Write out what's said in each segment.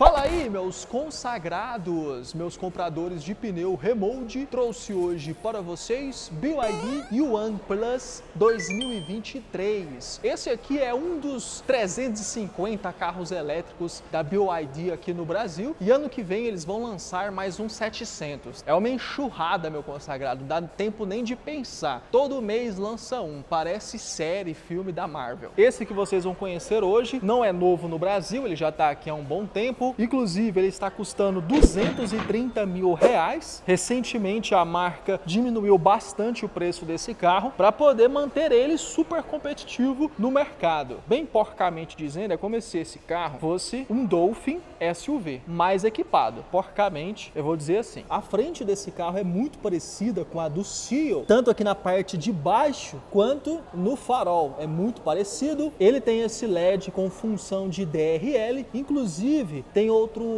Fala aí, meus consagrados, meus compradores de pneu remold, trouxe hoje para vocês BYD Yuan Plus 2023. Esse aqui é um dos 350 carros elétricos da BYD aqui no Brasil e ano que vem eles vão lançar mais uns 700. É uma enxurrada, meu consagrado, dá tempo nem de pensar. Todo mês lança um, parece série, filme da Marvel. Esse que vocês vão conhecer hoje não é novo no Brasil, ele já está aqui há um bom tempo. Inclusive, ele está custando 230 mil reais. Recentemente, a marca diminuiu bastante o preço desse carro para poder manter ele super competitivo no mercado. Bem porcamente dizendo, é como se esse carro fosse um Dolphin SUV, mais equipado. Porcamente, eu vou dizer assim. A frente desse carro é muito parecida com a do Seal, tanto aqui na parte de baixo, quanto no farol. É muito parecido. Ele tem esse LED com função de DRL, inclusive tem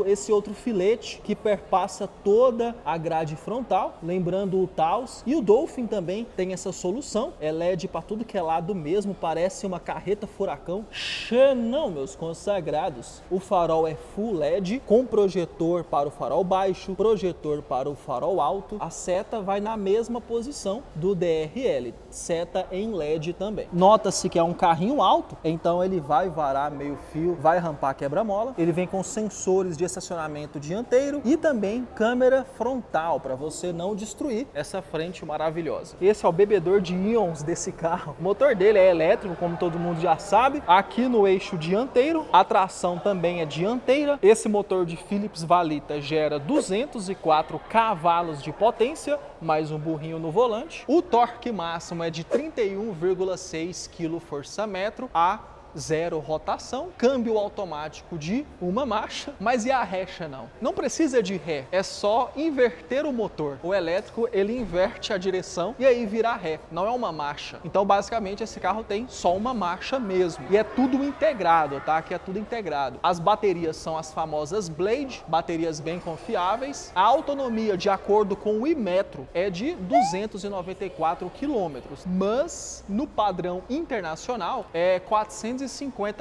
esse outro filete que perpassa toda a grade frontal, lembrando o Taos. E o Dolphin também tem essa solução, é LED para tudo que é lado mesmo, parece uma carreta furacão. Xenão, meus consagrados. O farol é full LED, com projetor para o farol baixo, projetor para o farol alto. A seta vai na mesma posição do DRL, seta em LED também. Nota-se que é um carrinho alto, então ele vai varar meio fio, vai rampar quebra-mola. Ele vem com sensores de estacionamento dianteiro e também câmera frontal para você não destruir essa frente maravilhosa. Esse é o bebedor de íons desse carro. O motor dele é elétrico, como todo mundo já sabe, aqui no eixo dianteiro. A tração também é dianteira. Esse motor de Philips Valita gera 204 cavalos de potência, mais um burrinho no volante. O torque máximo é de 31,6 kgfm a 0 rotação, câmbio automático de uma marcha. Mas e a recha? Não precisa de ré, é só inverter o motor. O elétrico, ele inverte a direção e aí vira ré, não é uma marcha. Então basicamente esse carro tem só uma marcha mesmo, e é tudo integrado, tá? Aqui é tudo integrado. As baterias são as famosas Blade, baterias bem confiáveis. A autonomia, de acordo com o Inmetro, é de 294 km, mas no padrão internacional é 450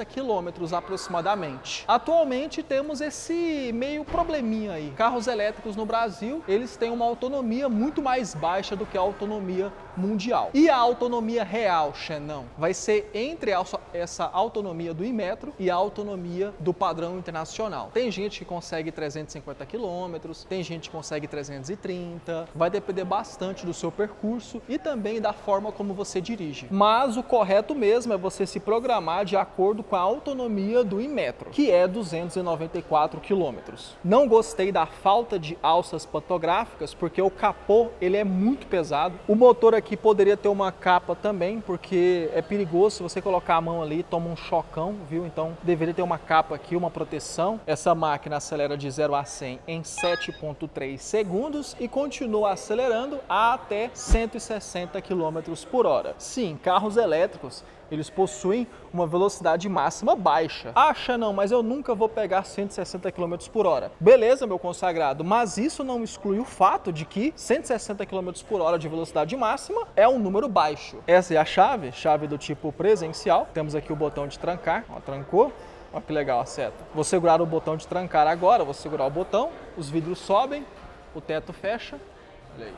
quilômetros aproximadamente. Atualmente temos esse meio probleminha aí. Carros elétricos no Brasil, eles têm uma autonomia muito mais baixa do que a autonomia mundial. E a autonomia real, Xenão, vai ser entre essa autonomia do Inmetro e a autonomia do padrão internacional. Tem gente que consegue 350 quilômetros, tem gente que consegue 330, vai depender bastante do seu percurso e também da forma como você dirige. Mas o correto mesmo é você se programar de acordo com a autonomia do Inmetro, que é 294 quilômetros. Não gostei da falta de alças pantográficas, porque o capô, ele é muito pesado. O motor aqui poderia ter uma capa também, porque é perigoso, se você colocar a mão ali, toma um chocão, viu? Então deveria ter uma capa aqui, uma proteção. Essa máquina acelera de 0 a 100 em 7,3 segundos e continua acelerando até 160 km por hora. Sim, carros elétricos, eles possuem uma velocidade máxima baixa. Acha, não, mas eu nunca vou pegar 160 km por hora. Beleza, meu consagrado, mas isso não exclui o fato de que 160 km por hora de velocidade máxima é um número baixo. Essa é a chave do tipo presencial. Temos aqui o botão de trancar, ó, trancou. Olha que legal a seta. Vou segurar o botão de trancar agora, vou segurar o botão, os vidros sobem, o teto fecha. Olha aí.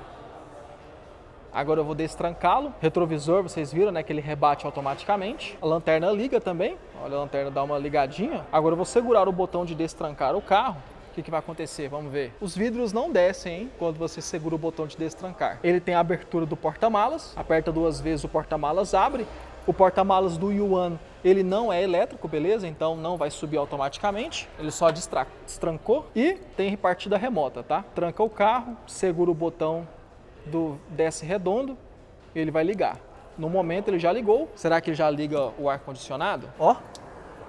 Agora eu vou destrancá-lo. Retrovisor, vocês viram, né, que ele rebate automaticamente. A lanterna liga também. Olha, a lanterna dá uma ligadinha. Agora eu vou segurar o botão de destrancar o carro. O que vai acontecer? Vamos ver. Os vidros não descem, hein, quando você segura o botão de destrancar. Ele tem a abertura do porta-malas. Aperta duas vezes, o porta-malas abre. O porta-malas do Yuan, ele não é elétrico, beleza? Então não vai subir automaticamente, ele só destrancou. E tem partida remota, tá? Tranca o carro, segura o botão do desce redondo, ele vai ligar. No momento ele já ligou. Será que ele já liga o ar-condicionado? Ó,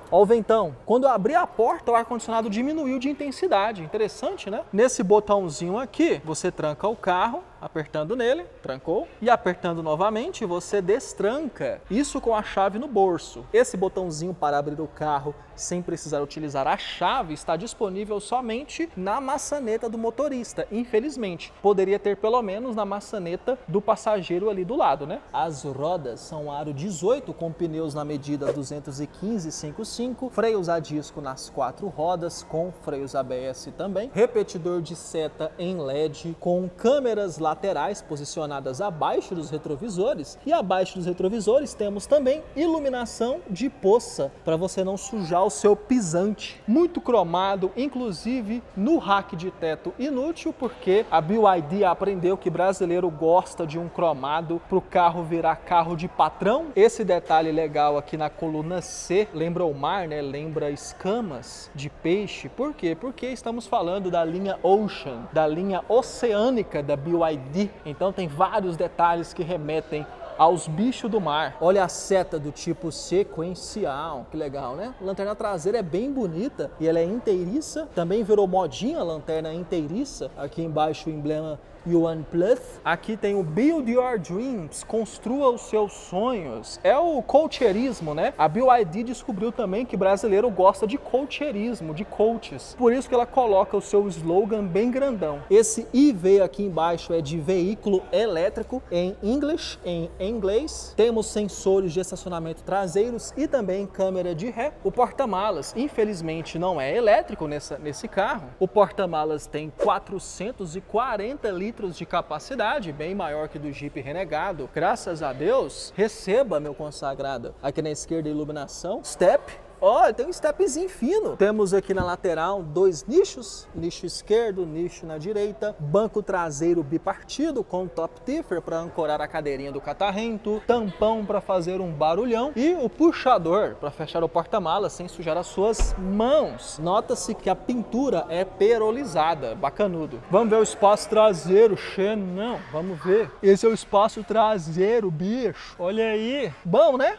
ó o ventão. Quando eu abri a porta, o ar-condicionado diminuiu de intensidade. Interessante, né? Nesse botãozinho aqui, você tranca o carro, apertando nele, trancou, e apertando novamente você destranca, isso com a chave no bolso. Esse botãozinho para abrir o carro sem precisar utilizar a chave está disponível somente na maçaneta do motorista, infelizmente. Poderia ter pelo menos na maçaneta do passageiro ali do lado, né? As rodas são aro 18 com pneus na medida 215/55, freios a disco nas 4 rodas com freios ABS também, repetidor de seta em LED com câmeras laterais posicionadas abaixo dos retrovisores, e abaixo dos retrovisores temos também iluminação de poça para você não sujar o seu pisante. Muito cromado, inclusive no rack de teto inútil, porque a BYD aprendeu que brasileiro gosta de um cromado para o carro virar carro de patrão. Esse detalhe legal aqui na coluna C lembra o mar, né? Lembra escamas de peixe. Por quê? Porque estamos falando da linha Ocean, da linha oceânica da BYD. Então tem vários detalhes que remetem aos bichos do mar. Olha a seta do tipo sequencial, que legal, né? A lanterna traseira é bem bonita e ela é inteiriça, também virou modinha a lanterna inteiriça. Aqui embaixo o emblema Yuan Plus. Aqui tem o Build Your Dreams, construa os seus sonhos. É o coacheirismo, né? A BYD descobriu também que brasileiro gosta de coacheirismo, de coaches. Por isso que ela coloca o seu slogan bem grandão. Esse IV aqui embaixo é de veículo elétrico em inglês. Temos sensores de estacionamento traseiros e também câmera de ré. O porta-malas, infelizmente, não é elétrico nesse carro. O porta-malas tem 440 litros de capacidade, bem maior que do Jeep Renegado. Graças a Deus, receba, meu consagrado. Aqui na esquerda, iluminação, step. Olha, tem um stepzinho fino. Temos aqui na lateral 2 nichos, nicho esquerdo, nicho na direita, banco traseiro bipartido com top tiffer para ancorar a cadeirinha do catarrento, tampão para fazer um barulhão e o puxador para fechar o porta-malas sem sujar as suas mãos. Nota-se que a pintura é perolizada, bacanudo. Vamos ver o espaço traseiro, Xenão, vamos ver. Esse é o espaço traseiro, bicho, olha aí. Bom, né?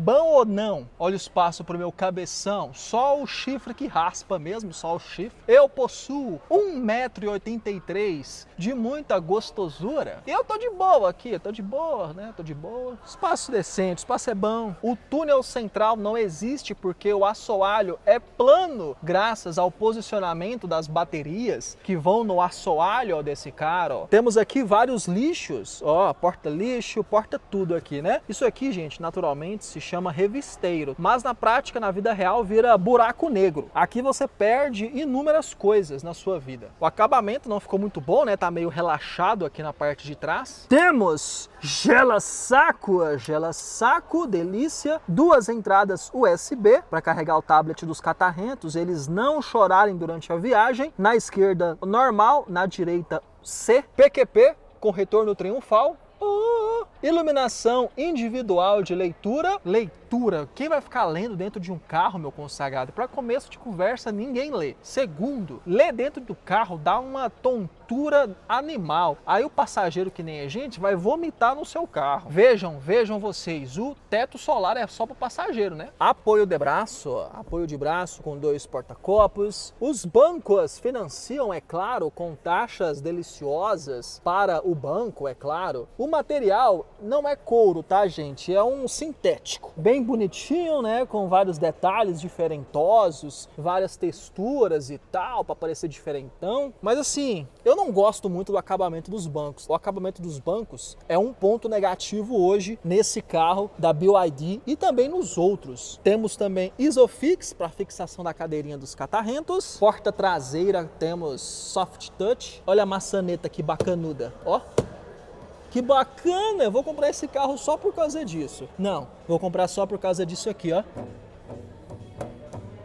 Bom ou não? Olha o espaço para o meu cabeção, só o chifre que raspa mesmo, só o chifre. Eu possuo 1,83 m de muita gostosura. Eu tô de boa aqui, tô de boa, né? Tô de boa. Espaço decente, espaço é bom. O túnel central não existe porque o assoalho é plano, graças ao posicionamento das baterias que vão no assoalho, ó, desse cara, ó. Temos aqui vários lixos, ó, porta lixo, porta tudo aqui, né? Isso aqui, gente, naturalmente se chama revisteiro, mas na prática, na vida real, vira buraco negro. Aqui você perde inúmeras coisas na sua vida. O acabamento não ficou muito bom, né? Tá meio relaxado aqui na parte de trás. Temos gela saco, delícia. 2 entradas USB para carregar o tablet dos catarrentos, eles não chorarem durante a viagem. Na esquerda, normal, na direita, C. PQP com retorno triunfal. Iluminação individual de leitura. Quem vai ficar lendo dentro de um carro, meu consagrado? Para começo de conversa, ninguém lê. Segundo, ler dentro do carro dá uma tontura animal. Aí o passageiro, que nem a gente, vai vomitar no seu carro. Vejam vocês, o teto solar é só para o passageiro, né? Apoio de braço, ó, apoio de braço com 2 porta-copos. Os bancos financiam, é claro, com taxas deliciosas para o banco, é claro. O material não é couro, tá, gente? É um sintético. Bem bonitinho, né? Com vários detalhes diferentosos, várias texturas e tal, para parecer diferentão. Mas assim, eu não gosto muito do acabamento dos bancos. O acabamento dos bancos é um ponto negativo hoje nesse carro da BYD e também nos outros. Temos também Isofix para fixação da cadeirinha dos catarrentos. Porta traseira temos soft touch. Olha a maçaneta que bacanuda, ó. Que bacana, eu vou comprar esse carro só por causa disso. Não, vou comprar só por causa disso aqui, ó.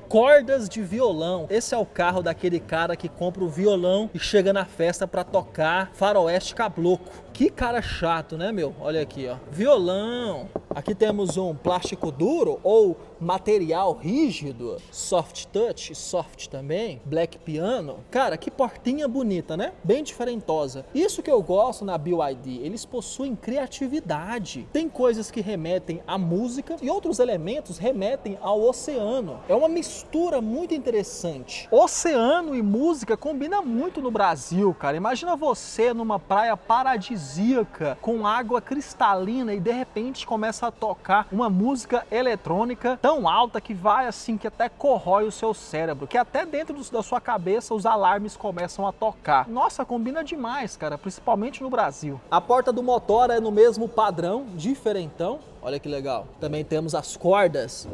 Cordas de violão. Esse é o carro daquele cara que compra o violão e chega na festa pra tocar faroeste cabloco. Que cara chato, né, meu? Olha aqui, ó. Violão. Aqui temos um plástico duro ou material rígido, soft touch, soft também, black piano. Cara, que portinha bonita, né? Bem diferentosa. Isso que eu gosto na BYD, eles possuem criatividade. Tem coisas que remetem à música e outros elementos remetem ao oceano. É uma mistura muito interessante. Oceano e música combina muito no Brasil, cara. Imagina você numa praia paradisíaca com água cristalina e de repente começa a tocar uma música eletrônica tão alta que vai assim, que até corrói o seu cérebro, que até dentro da sua cabeça os alarmes começam a tocar. Nossa, combina demais, cara, principalmente no Brasil. A porta do motor é no mesmo padrão, diferentão. Olha que legal. Também temos as cordas.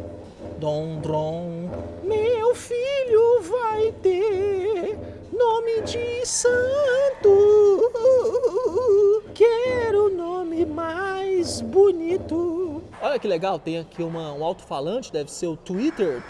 Dom, dom. Meu filho vai ter nome de santo. Quero o nome mais bonito. Olha que legal, tem aqui um alto-falante, deve ser o Twitter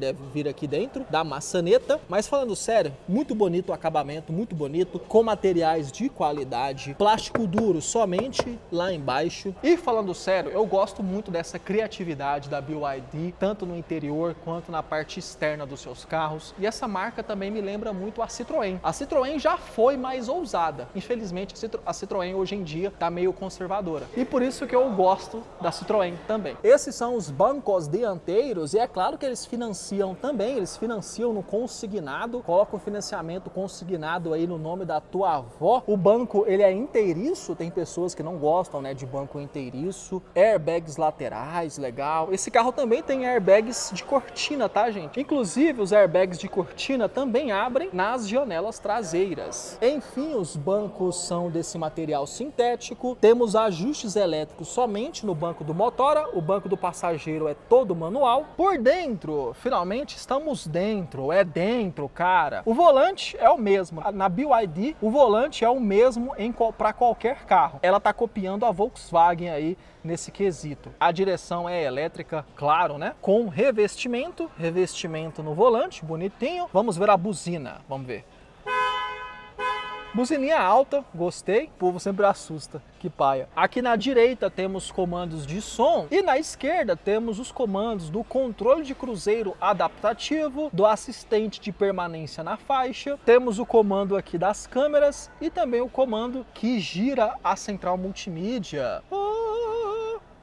deve vir aqui dentro da maçaneta. Mas falando sério, muito bonito o acabamento, muito bonito, com materiais de qualidade, plástico duro somente lá embaixo. E falando sério, eu gosto muito dessa criatividade da BYD, tanto no interior quanto na parte externa dos seus carros. E essa marca também me lembra muito a Citroën. A Citroën já foi mais ousada. Infelizmente, a Citroën hoje em dia tá meio conservadora. E por isso que eu gosto da Citroën também. Esses são os bancos dianteiros e é claro que eles financiam também, eles financiam no consignado, coloca o financiamento consignado aí no nome da tua avó. O banco, ele é inteiriço, tem pessoas que não gostam, né, de banco inteiriço. Airbags laterais, legal. Esse carro também tem airbags de cortina, tá, gente? Inclusive, os airbags de cortina também abrem nas janelas traseiras. Enfim, os bancos são desse material sintético, temos ajustes elétricos somente no banco do motora, o banco do passageiro é todo manual. Por dentro, finalmente estamos dentro, é dentro, cara. O volante é o mesmo. Na BYD, o volante é o mesmo para qualquer carro. Ela tá copiando a Volkswagen aí nesse quesito. A direção é elétrica, claro, né? Com revestimento, revestimento no volante, bonitinho. Vamos ver a buzina, vamos ver. Buzininha alta, gostei. O povo sempre assusta, que paia. Aqui na direita temos comandos de som e na esquerda temos os comandos do controle de cruzeiro adaptativo, do assistente de permanência na faixa, temos o comando aqui das câmeras e também o comando que gira a central multimídia.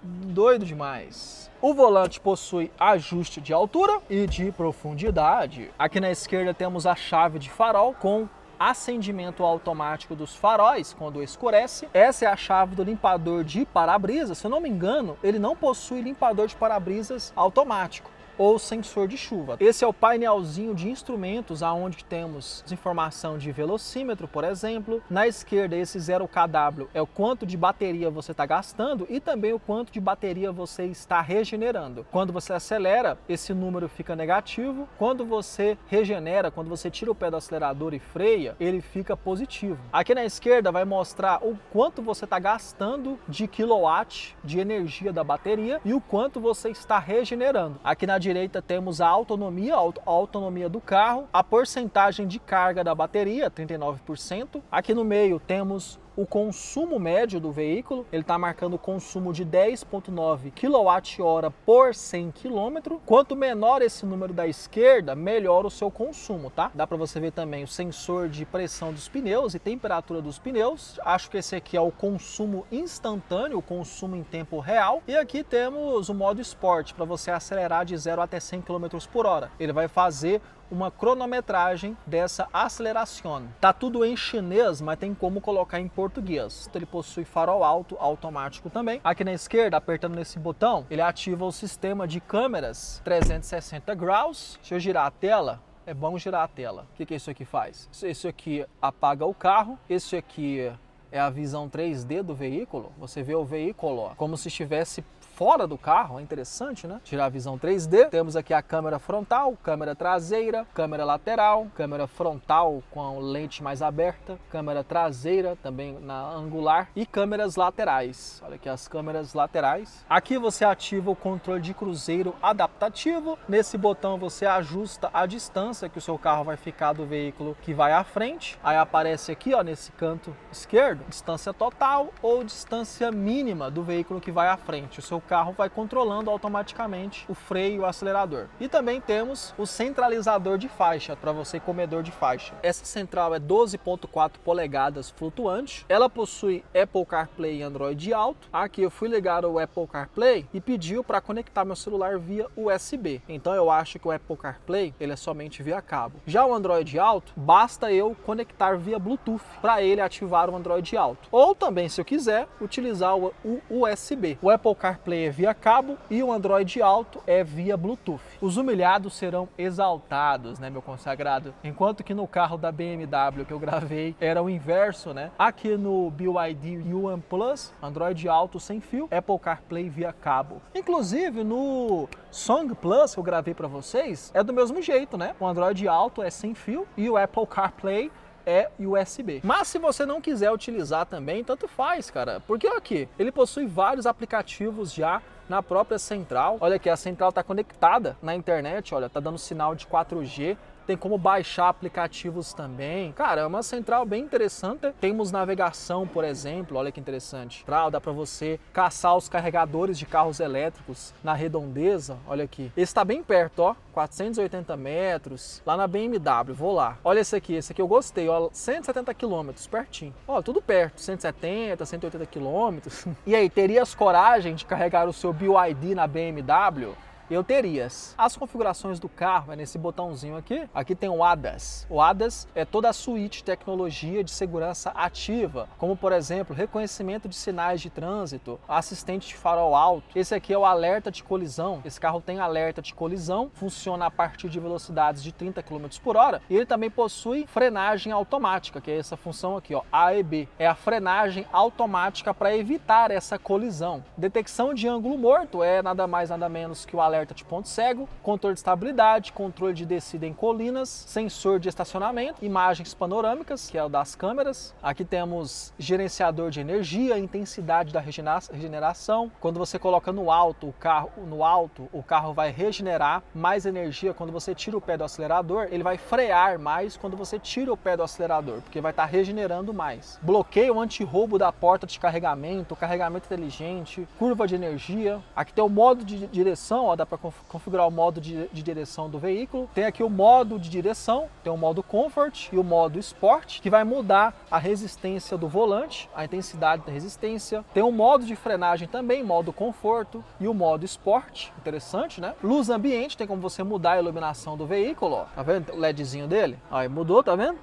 Doido demais. O volante possui ajuste de altura e de profundidade. Aqui na esquerda temos a chave de farol com acendimento automático dos faróis quando escurece. Essa é a chave do limpador de para-brisa. Se eu não me engano, ele não possui limpador de para-brisas automático ou sensor de chuva. Esse é o painelzinho de instrumentos, aonde temos informação de velocímetro, por exemplo. Na esquerda, esse 0kW é o quanto de bateria você está gastando e também o quanto de bateria você está regenerando. Quando você acelera, esse número fica negativo. Quando você regenera, quando você tira o pé do acelerador e freia, ele fica positivo. Aqui na esquerda vai mostrar o quanto você está gastando de quilowatt de energia da bateria e o quanto você está regenerando. Aqui na direita temos a autonomia do carro, a porcentagem de carga da bateria, 39%. Aqui no meio temos o consumo médio do veículo, ele está marcando o consumo de 10,9 kWh por 100 km. Quanto menor esse número da esquerda, melhor o seu consumo, tá? Dá para você ver também o sensor de pressão dos pneus e temperatura dos pneus. Acho que esse aqui é o consumo instantâneo, o consumo em tempo real. E aqui temos o modo esporte, para você acelerar de 0 até 100 km por hora. Ele vai fazer uma cronometragem dessa aceleração. Tá tudo em chinês, mas tem como colocar em português. Ele possui farol alto automático também. Aqui na esquerda, apertando nesse botão, ele ativa o sistema de câmeras 360 graus. Deixa eu girar a tela. É bom girar a tela. O que isso aqui faz? Isso aqui apaga o carro. Isso aqui é a visão 3D do veículo. Você vê o veículo, ó, como se estivesse fora do carro, é interessante, né? Tirar a visão 3D, temos aqui a câmera frontal, câmera traseira, câmera lateral, câmera frontal com lente mais aberta, câmera traseira também na angular e câmeras laterais. Olha aqui as câmeras laterais. Aqui você ativa o controle de cruzeiro adaptativo. Nesse botão você ajusta a distância que o seu carro vai ficar do veículo que vai à frente. Aí aparece aqui, ó, nesse canto esquerdo, distância total ou distância mínima do veículo que vai à frente. O seu carro vai controlando automaticamente o freio e o acelerador. E também temos o centralizador de faixa, para você comedor de faixa. Essa central é 12.4 polegadas flutuante. Ela possui Apple CarPlay e Android Auto. Aqui eu fui ligar o Apple CarPlay e pediu para conectar meu celular via USB. Então eu acho que o Apple CarPlay ele é somente via cabo. Já o Android Auto, basta eu conectar via Bluetooth para ele ativar o Android Auto. Ou também, se eu quiser, utilizar o USB. O Apple CarPlay é via cabo e o Android Auto é via Bluetooth. Os humilhados serão exaltados, né, meu consagrado? Enquanto que no carro da BMW que eu gravei era o inverso, né? Aqui no BYD Yuan Plus, Android Auto sem fio, Apple CarPlay via cabo. Inclusive no Song Plus que eu gravei para vocês é do mesmo jeito, né? O Android Auto é sem fio e o Apple CarPlay é USB. Mas se você não quiser utilizar também, tanto faz, cara. Porque aqui, ele possui vários aplicativos já na própria central. Olha aqui, a central tá conectada na internet, olha, tá dando sinal de 4G. Tem como baixar aplicativos também. Cara, é uma central bem interessante. Temos navegação, por exemplo. Olha que interessante. Dá para você caçar os carregadores de carros elétricos na redondeza. Olha aqui. Esse tá bem perto, ó. 480 metros. Lá na BMW. Vou lá. Olha esse aqui. Esse aqui eu gostei, ó. 170 quilômetros, pertinho. Ó, tudo perto. 170, 180 quilômetros. E aí, terias coragem de carregar o seu BYD na BMW? Eu terias. As configurações do carro é nesse botãozinho aqui. Aqui tem o ADAS. O ADAS é toda a suíte de tecnologia de segurança ativa, como por exemplo, reconhecimento de sinais de trânsito, assistente de farol alto. Esse aqui é o alerta de colisão. Esse carro tem alerta de colisão, funciona a partir de velocidades de 30 km por hora e ele também possui frenagem automática, que é essa função aqui, ó, AEB. É a frenagem automática para evitar essa colisão. Detecção de ângulo morto é nada mais nada menos que o alerta de ponto cego, controle de estabilidade, controle de descida em colinas, sensor de estacionamento, imagens panorâmicas, que é o das câmeras. Aqui temos gerenciador de energia, intensidade da regeneração. Quando você coloca no alto, o carro vai regenerar mais energia. Quando você tira o pé do acelerador, ele vai frear mais quando você tira o pé do acelerador, porque vai estar regenerando mais. Bloqueio anti-roubo da porta de carregamento, carregamento inteligente, curva de energia. Aqui tem o modo de direção, ó, da para configurar o modo de direção do veículo. Tem aqui o modo de direção, tem o modo Comfort e o modo Sport, que vai mudar a resistência do volante, a intensidade da resistência. Tem o modo de frenagem também, modo Conforto e o modo Sport. Interessante, né? Luz ambiente, tem como você mudar a iluminação do veículo, ó. Tá vendo o LEDzinho dele? Aí mudou, tá vendo?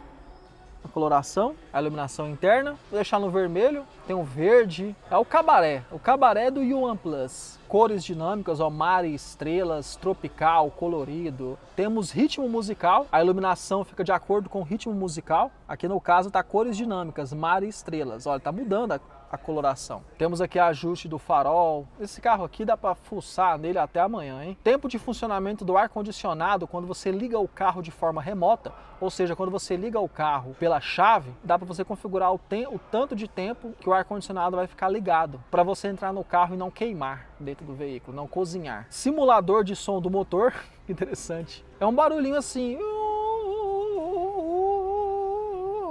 A coloração, a iluminação interna. Vou deixar no vermelho, tem o verde. É o cabaré do Yuan Plus. Cores dinâmicas, ó, mar e estrelas, tropical, colorido. Temos ritmo musical, a iluminação fica de acordo com o ritmo musical. Aqui no caso tá cores dinâmicas, mar e estrelas. Olha, tá mudando a coloração. Temos aqui ajuste do farol. Esse carro aqui dá para fuçar nele até amanhã, hein? Tempo de funcionamento do ar-condicionado quando você liga o carro de forma remota, ou seja, quando você liga o carro pela chave, dá para você configurar o tanto de tempo que o ar-condicionado vai ficar ligado, para você entrar no carro e não queimar dentro do veículo, não cozinhar. Simulador de som do motor, interessante. É um barulhinho assim,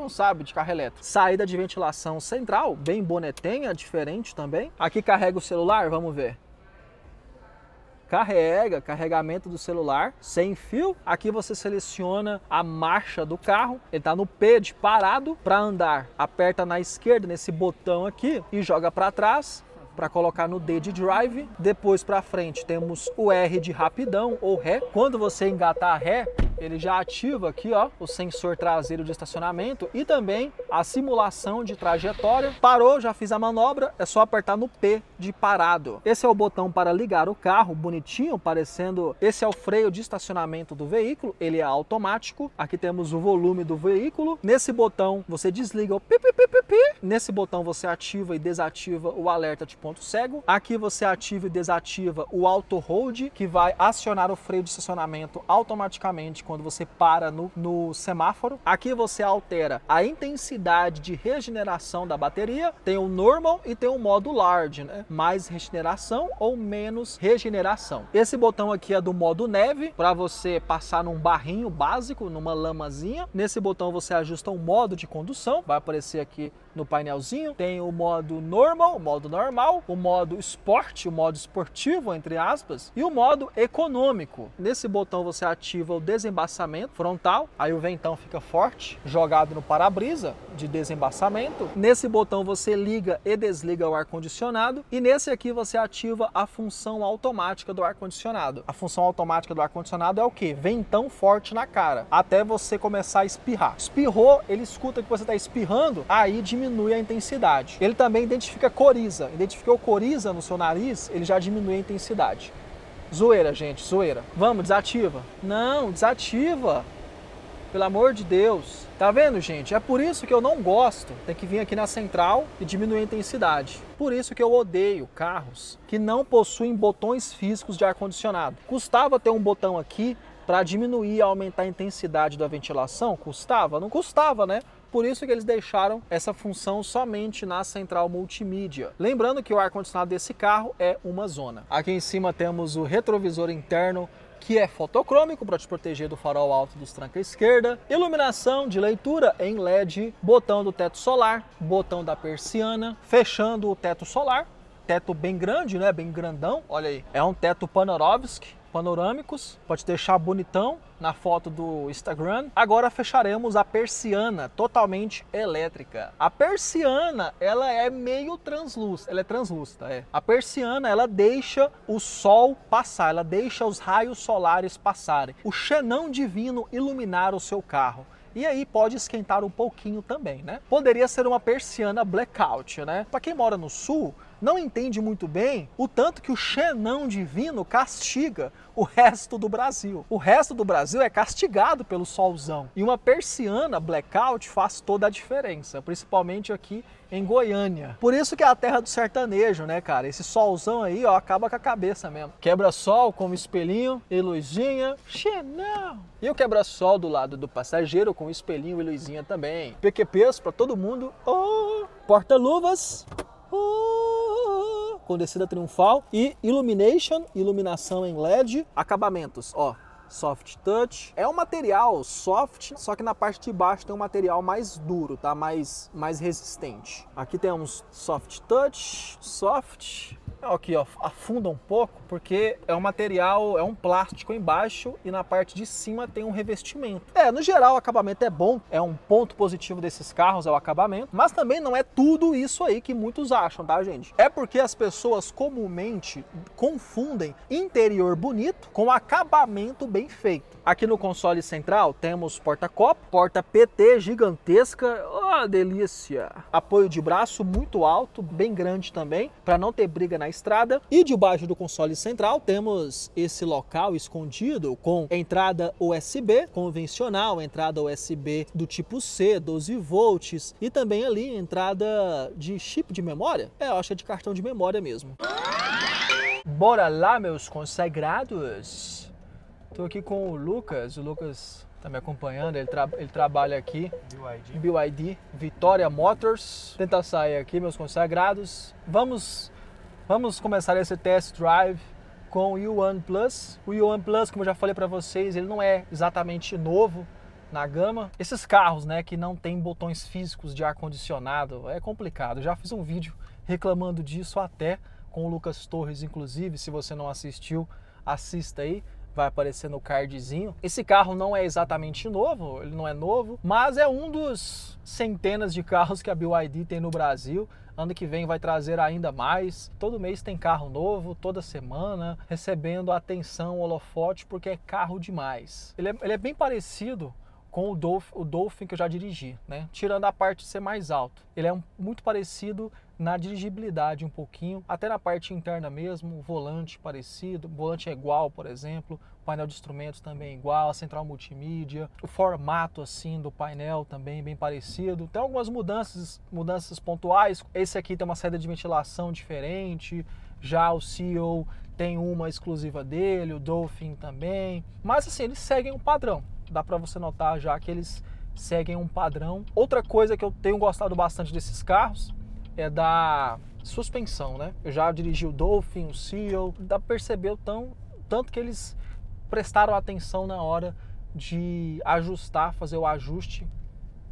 sabe, de carro elétrico. Saída de ventilação central, bem bonetinha, diferente também. Aqui carrega o celular, vamos ver. Carrega, carregamento do celular sem fio. Aqui você seleciona a marcha do carro, ele tá no P de parado. Para andar, aperta na esquerda nesse botão aqui e joga para trás para colocar no D de drive. Depois para frente temos o R de rapidão ou ré. Quando você engatar a ré, ele já ativa aqui, ó, o sensor traseiro de estacionamento e também a simulação de trajetória. Parou, já fiz a manobra, é só apertar no P de parado. Esse é o botão para ligar o carro, bonitinho, parecendo... Esse é o freio de estacionamento do veículo, ele é automático. Aqui temos o volume do veículo. Nesse botão você desliga o pi-pi-pi-pi-pi. Nesse botão você ativa e desativa o alerta de ponto cego. Aqui você ativa e desativa o auto-hold, que vai acionar o freio de estacionamento automaticamente quando você para no semáforo. Aqui você altera a intensidade de regeneração da bateria, tem o normal e tem o modo large, né? Mais regeneração ou menos regeneração. Esse botão aqui é do modo neve, para você passar num barrinho básico, numa lamazinha. Nesse botão você ajusta o modo de condução, vai aparecer aqui no painelzinho. Tem o modo normal, o modo normal, o modo esporte, o modo esportivo, entre aspas, e o modo econômico. Nesse botão você ativa o desembaçamento frontal, aí o ventão fica forte, jogado no para-brisa de desembaçamento. Nesse botão você liga e desliga o ar-condicionado, e nesse aqui você ativa a função automática do ar-condicionado. A função automática do ar-condicionado é o que? Ventão forte na cara, até você começar a espirrar. Espirrou, ele escuta que você está espirrando, aí diminui a intensidade. Ele também identifica coriza. Identificou coriza no seu nariz, ele já diminui a intensidade. Zoeira, gente, zoeira. Vamos, desativa. Não, desativa. Pelo amor de Deus. Tá vendo, gente? É por isso que eu não gosto. Tem que vir aqui na central e diminuir a intensidade. Por isso que eu odeio carros que não possuem botões físicos de ar-condicionado. Custava ter um botão aqui para diminuir e aumentar a intensidade da ventilação? Custava? Não custava, né? Por isso que eles deixaram essa função somente na central multimídia. Lembrando que o ar-condicionado desse carro é uma zona. Aqui em cima temos o retrovisor interno, que é fotocrômico para te proteger do farol alto dos tranca esquerda, iluminação de leitura em LED, botão do teto solar, botão da persiana, fechando o teto solar, teto bem grande, né? Bem grandão, olha aí. É um teto panorâmicos, pode deixar bonitão na foto do Instagram. Agora fecharemos a persiana totalmente elétrica. A persiana, ela é meio translúcida, ela é translúcida, é. A persiana, ela deixa o sol passar, ela deixa os raios solares passarem, o xenão divino iluminar o seu carro. E aí pode esquentar um pouquinho também, né? Poderia ser uma persiana blackout, né? Para quem mora no sul, não entende muito bem o tanto que o xenão divino castiga o resto do Brasil. O resto do Brasil é castigado pelo solzão. E uma persiana blackout faz toda a diferença, principalmente aqui em Goiânia. Por isso que é a terra do sertanejo, né, cara? Esse solzão aí, ó, acaba com a cabeça mesmo. Quebra-sol com espelhinho e luzinha. Xenão! E o quebra-sol do lado do passageiro com espelhinho e luzinha também. PQPs pra todo mundo. Oh! Porta-luvas. Com descida triunfal e illumination, iluminação em LED, acabamentos, ó, soft touch. É um material soft, só que na parte de baixo tem um material mais duro, tá? Mais resistente. Aqui temos soft touch, soft. Aqui, ó, afunda um pouco, porque é um material, é um plástico embaixo e na parte de cima tem um revestimento. É, no geral o acabamento é bom, é um ponto positivo desses carros, é o acabamento, mas também não é tudo isso aí que muitos acham, tá, gente? É porque as pessoas comumente confundem interior bonito com acabamento bem feito. Aqui no console central temos porta-copo, porta PT gigantesca, ó, delícia! Apoio de braço muito alto, bem grande também, para não ter briga na estrada. E debaixo do console central temos esse local escondido com entrada USB convencional, entrada USB do tipo C, 12 volts e também ali entrada de chip de memória. É, eu acho que é de cartão de memória mesmo. Bora lá, meus consagrados. Tô aqui com o Lucas tá me acompanhando, ele trabalha aqui, BYD, Vitória Motors. Tentar sair aqui, meus consagrados. Vamos começar esse test drive com o Yuan Plus. O Yuan Plus, como eu já falei para vocês, ele não é exatamente novo na gama. Esses carros, né, que não tem botões físicos de ar-condicionado, é complicado. Eu já fiz um vídeo reclamando disso até com o Lucas Torres, inclusive. Se você não assistiu, assista aí. Vai aparecer no cardzinho. Esse carro não é exatamente novo, ele não é novo, mas é um dos centenas de carros que a BYD tem no Brasil. Ano que vem vai trazer ainda mais. Todo mês tem carro novo, toda semana, recebendo atenção, holofote, porque é carro demais. Ele é bem parecido com o Dolphin que eu já dirigi, né? Tirando a parte de ser mais alto. Ele é muito parecido na dirigibilidade um pouquinho, até na parte interna mesmo, o volante parecido, o volante é igual, por exemplo, o painel de instrumentos também é igual, a central multimídia, o formato assim do painel também bem parecido. Tem algumas mudanças pontuais. Esse aqui tem uma saída de ventilação diferente, já o Seal tem uma exclusiva dele, o Dolphin também, mas assim, eles seguem um padrão. dá para você notar já que eles seguem um padrão. Outra coisa que eu tenho gostado bastante desses carros é da suspensão, né? Eu já dirigi o Dolphin, o Seal, dá para perceber o tanto que eles prestaram atenção na hora de ajustar, fazer o ajuste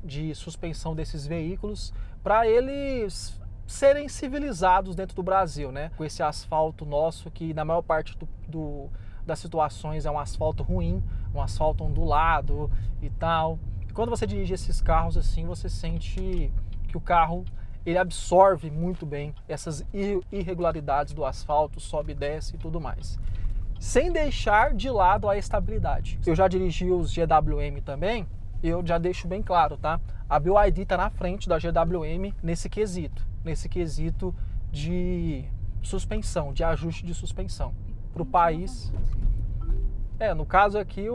de suspensão desses veículos para eles serem civilizados dentro do Brasil, né? Com esse asfalto nosso que na maior parte das situações é um asfalto ruim, um asfalto ondulado e tal. E quando você dirige esses carros assim, você sente que o carro ele absorve muito bem essas irregularidades do asfalto, sobe e desce e tudo mais, sem deixar de lado a estabilidade. Eu já dirigi os GWM também, eu já deixo bem claro, tá? A BYD está na frente da GWM nesse quesito de suspensão, de ajuste de suspensão. Para o país, no caso aqui,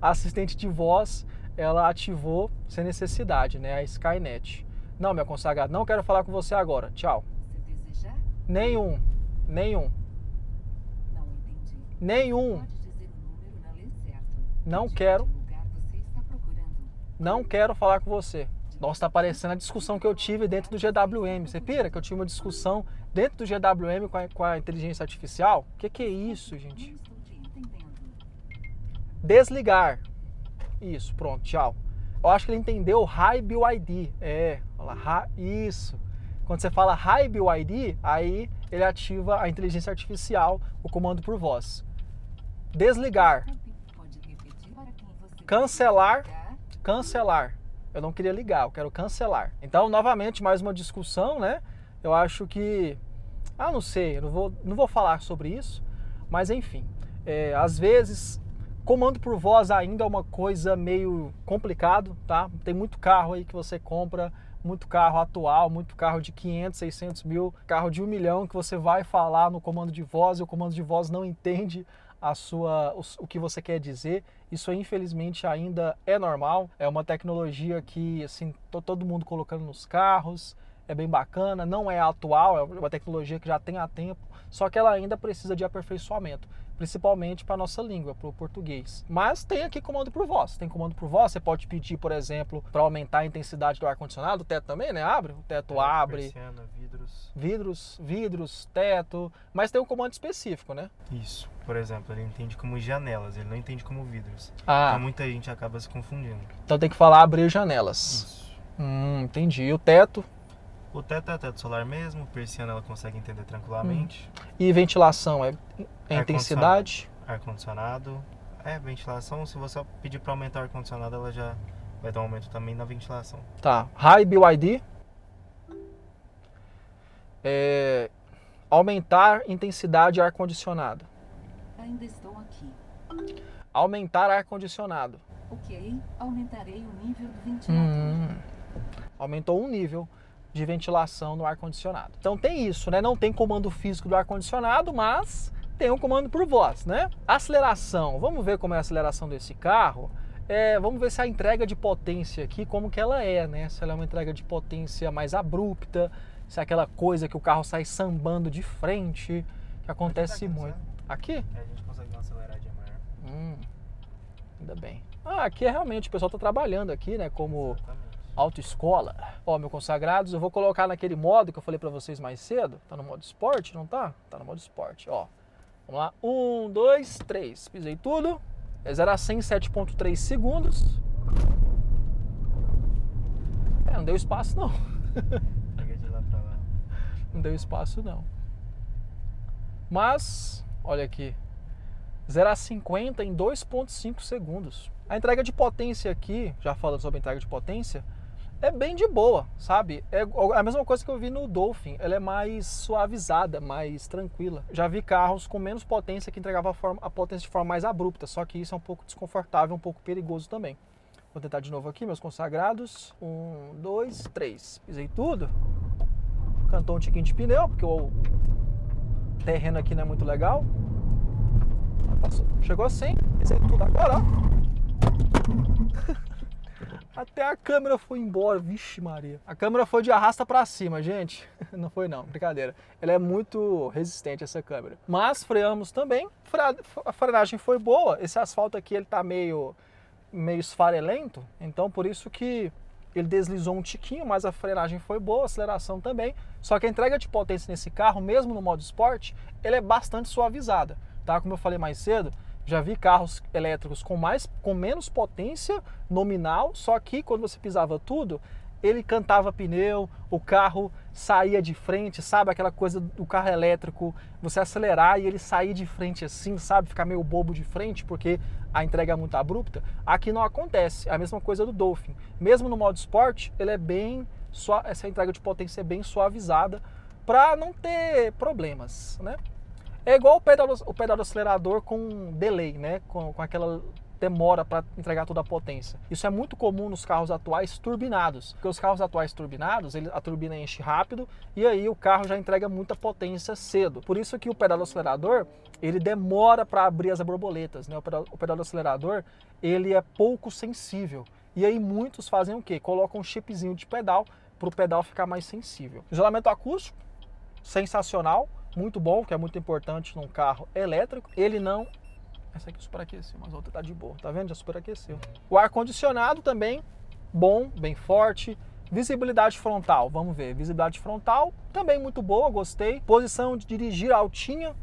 a assistente de voz, ela ativou sem necessidade, né? A Skynet. Não, meu consagrado, não quero falar com você agora, tchau. Você desejar? Nenhum. Não entendi. Nenhum. Pode dizer o número na lei certo. Não quero. Não quero falar com você. Nossa, tá parecendo a discussão que eu tive dentro do GWM. Você pira que eu tive uma discussão dentro do GWM com a inteligência artificial? Que é isso, gente? Desligar. Isso, pronto, tchau. Eu acho que ele entendeu Hi-BYD. Isso. Quando você fala Hi-BYD, aí ele ativa a inteligência artificial, o comando por voz. Desligar. Cancelar. Eu não queria ligar, eu quero cancelar. Então, novamente, mais uma discussão, né? Eu acho que... não sei, eu não vou falar sobre isso. Mas, enfim, às vezes... Comando por voz ainda é uma coisa meio complicado, tá? Tem muito carro aí que você compra, muito carro atual, muito carro de 500, 600 mil, carro de 1 milhão que você vai falar no comando de voz e o comando de voz não entende o que você quer dizer. Isso infelizmente ainda é normal, é uma tecnologia que assim, todo mundo colocando nos carros, é bem bacana, não é atual, é uma tecnologia que já tem há tempo, só que ela ainda precisa de aperfeiçoamento. Principalmente para a nossa língua, para o português. Mas tem aqui comando por voz. Tem comando por voz, você pode pedir, por exemplo, para aumentar a intensidade do ar-condicionado, o teto também, né? Abre, o teto abre. Persiana, vidros, teto. Mas tem um comando específico, né? Isso. Por exemplo, ele entende como janelas, ele não entende como vidros. Então muita gente acaba se confundindo. Então tem que falar abrir janelas. Isso. Entendi. E o teto? O teto é teto solar mesmo, persiana ela consegue entender tranquilamente. E ventilação, é intensidade? Ar-condicionado, ventilação, se você pedir para aumentar o ar-condicionado, ela já vai dar um aumento também na ventilação. Tá, Hi-BYD, aumentar intensidade ar-condicionado. Ainda estou aqui. Aumentar ar-condicionado. Ok, aumentarei o nível do ventilador. Aumentou um nível de ventilação no ar-condicionado. Então tem isso, né? Não tem comando físico do ar-condicionado, mas tem um comando por voz, né? Aceleração. Vamos ver como é a aceleração desse carro. Vamos ver se a entrega de potência aqui, como que ela é, né? Se ela é uma entrega de potência mais abrupta, se é aquela coisa que o carro sai sambando de frente, que acontece muito. Aqui? A gente consegue uma aceleradinha maior. Ainda bem. Aqui é realmente, o pessoal tá trabalhando aqui, né? Como... Exatamente. Autoescola. Ó, meu consagrados, eu vou colocar naquele modo que eu falei pra vocês mais cedo. Tá no modo esporte, não tá? Tá no modo esporte, ó. Vamos lá. 1, 2, 3. Pisei tudo. É 0 a 100 em 7,3 segundos. Não deu espaço, não. Peguei de lá pra lá. Não deu espaço, não. Mas, olha aqui. 0 a 50 em 2,5 segundos. A entrega de potência aqui, já falando sobre a entrega de potência... É bem de boa, sabe? É a mesma coisa que eu vi no Dolphin, ela é mais suavizada, mais tranquila. Já vi carros com menos potência que entregavam a potência de forma mais abrupta, só que isso é um pouco desconfortável, um pouco perigoso também. Vou tentar de novo aqui, meus consagrados. 1, 2, 3. Pisei tudo. Cantou um tiquinho de pneu, porque o terreno aqui não é muito legal. Passou. Chegou a 100. Pisei tudo agora, ó. Até a câmera foi embora, vixe Maria. A câmera foi de arrasta pra cima, gente. Não foi não, brincadeira. Ela é muito resistente, essa câmera. Mas freamos também, a frenagem foi boa. Esse asfalto aqui, ele tá meio meio esfarelento, então por isso que ele deslizou um tiquinho, mas a frenagem foi boa, a aceleração também. Só que a entrega de potência nesse carro, mesmo no modo esporte, ele é bastante suavizada, tá? Como eu falei mais cedo, já vi carros elétricos com menos potência nominal, só que quando você pisava tudo, ele cantava pneu, o carro saía de frente, sabe? Aquela coisa do carro elétrico, você acelerar e ele sair de frente assim, sabe? Ficar meio bobo de frente porque a entrega é muito abrupta. Aqui não acontece, é a mesma coisa do Dolphin. Mesmo no modo Sport, ele é bem suave, essa entrega de potência é bem suavizada para não ter problemas, né? É igual o pedal do acelerador com delay, né? Com aquela demora para entregar toda a potência. Isso é muito comum nos carros atuais turbinados, porque os carros atuais turbinados, a turbina enche rápido e aí o carro já entrega muita potência cedo. Por isso que o pedal do acelerador, ele demora para abrir as borboletas, né? O pedal do acelerador, ele é pouco sensível. E aí muitos fazem o quê? Colocam um chipzinho de pedal para o pedal ficar mais sensível. Isolamento acústico, sensacional, muito bom, que é muito importante num carro elétrico. Ele não... Essa aqui superaqueceu, mas a outra tá de boa, tá vendo? Já superaqueceu. O ar-condicionado também, bom, bem forte. Visibilidade frontal, vamos ver. Visibilidade frontal, também muito boa, gostei. Posição de dirigir altinha,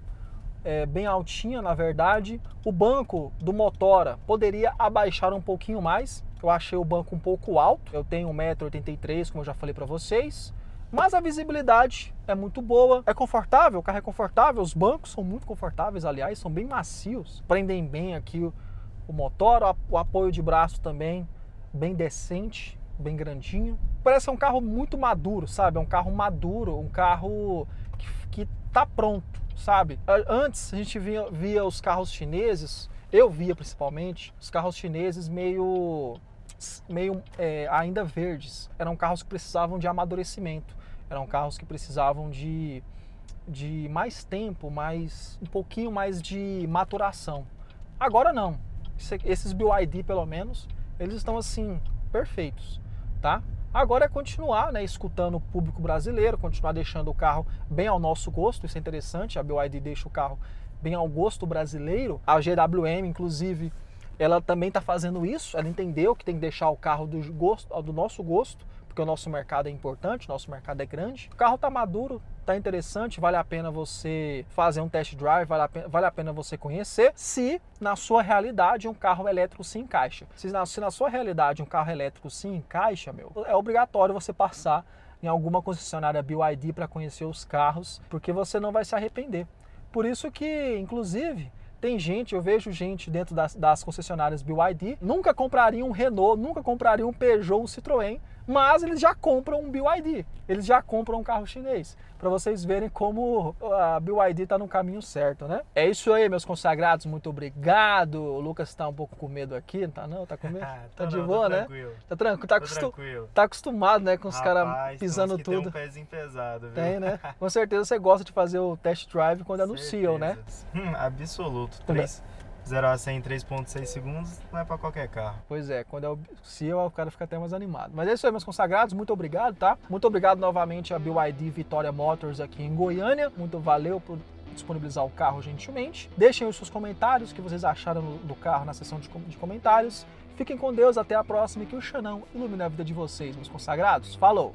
bem altinha na verdade. O banco do Motora poderia abaixar um pouquinho mais. Eu achei o banco um pouco alto. Eu tenho 1,83 m, como eu já falei para vocês. Mas a visibilidade é muito boa, é confortável, o carro é confortável, os bancos são muito confortáveis, aliás, são bem macios, prendem bem aqui o motor, o apoio de braço também bem decente, bem grandinho. Parece um carro muito maduro, sabe? É um carro maduro, um carro que tá pronto, sabe? Antes a gente via os carros chineses, eu via principalmente, os carros chineses meio ainda verdes, eram carros que precisavam de amadurecimento. Eram carros que precisavam de mais tempo, um pouquinho mais de maturação. Agora não. Esses BYD, pelo menos, eles estão assim, perfeitos, tá? Agora é continuar, né, escutando o público brasileiro, continuar deixando o carro bem ao nosso gosto, isso é interessante, a BYD deixa o carro bem ao gosto brasileiro. A GWM, inclusive, ela também está fazendo isso, ela entendeu que tem que deixar o carro do nosso gosto, porque o nosso mercado é importante, o nosso mercado é grande. O carro está maduro, está interessante, vale a pena você fazer um test drive, vale a pena você conhecer, se na sua realidade um carro elétrico se encaixa. Se na sua realidade um carro elétrico se encaixa, é obrigatório você passar em alguma concessionária BYD para conhecer os carros, porque você não vai se arrepender. Por isso que, inclusive, eu vejo gente dentro das concessionárias BYD, nunca compraria um Renault, nunca compraria um Peugeot, um Citroën, mas eles já compram um BYD, eles já compram um carro chinês, para vocês verem como a BYD está no caminho certo, né? É isso aí, meus consagrados, muito obrigado. O Lucas está um pouco com medo aqui, não tá não? Tá com medo? Tá de boa, né? Tranquilo. Tá tranquilo, tá acostumado, né, com os caras pisando tudo. Tem um pezinho pesado, viu? Tem, né? Com certeza você gosta de fazer o test drive quando anunciam, né? Absoluto. 0 a 100 em 3,6 segundos não é para qualquer carro. Pois é, quando é o Seal, o cara fica até mais animado. Mas é isso aí, meus consagrados, muito obrigado, tá? Muito obrigado novamente a BYD Vitória Motors aqui em Goiânia. Muito valeu por disponibilizar o carro gentilmente. Deixem os seus comentários, o que vocês acharam do carro na seção de comentários. Fiquem com Deus, até a próxima e que o Xenão ilumine a vida de vocês, meus consagrados. Falou!